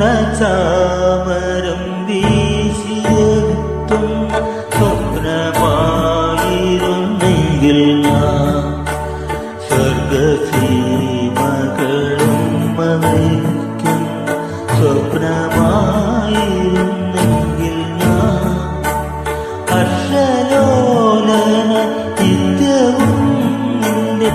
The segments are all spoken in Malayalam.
സ്വർണ്ണചാമരം വീശിയെത്തുന്ന സ്വപ്നമായിരുന്നെങ്കിൽ നാം സ്വർഗസീമകളും മറയ്ക്കുന്ന സ്വപ്നമായിരുന്നെങ്കിൽ നാം ഹർഷലോലന നിത്യവും നിന്റെ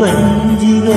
പഞ്ചികയിലെ